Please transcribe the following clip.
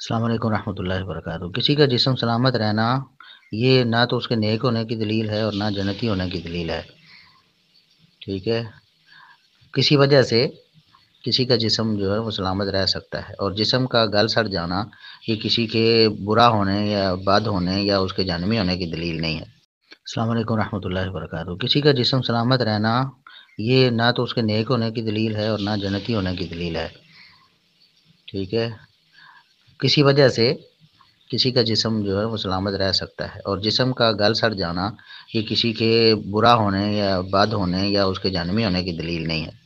अस्सलाम वालेकुम रहमतुल्लाहि व बरकातहू। किसी का जिस्म सलामत रहना ये ना तो उसके नेक होने की दलील है और ना जन्नती होने की दलील है। ठीक है, किसी वजह से किसी का जिस्म जो है वो सलामत रह सकता है, और जिस्म का गल सड़ जाना ये किसी के बुरा होने या बद होने या उसके जहन्नमी होने की दलील नहीं है। अस्सलाम वालेकुम रहमतुल्लाहि व बरकातहू। किसी का जिस्म सलामत रहना ये ना तो उसके नेक होने की दलील है और ना जन्नती होने की दलील है। ठीक है, किसी वजह से किसी का जिस्म जो है वो सलामत रह सकता है, और जिस्म का गल सड़ जाना ये किसी के बुरा होने या बद होने या उसके जहन्नमी होने की दलील नहीं है।